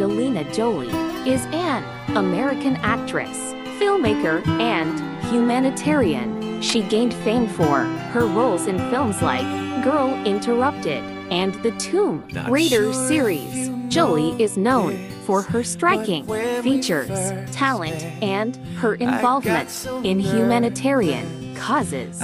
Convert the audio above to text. Angelina Jolie is an American actress, filmmaker, and humanitarian. She gained fame for her roles in films like Girl, Interrupted, and the Tomb Raider series. Jolie is known for her striking features, talent, and her involvement in humanitarian causes.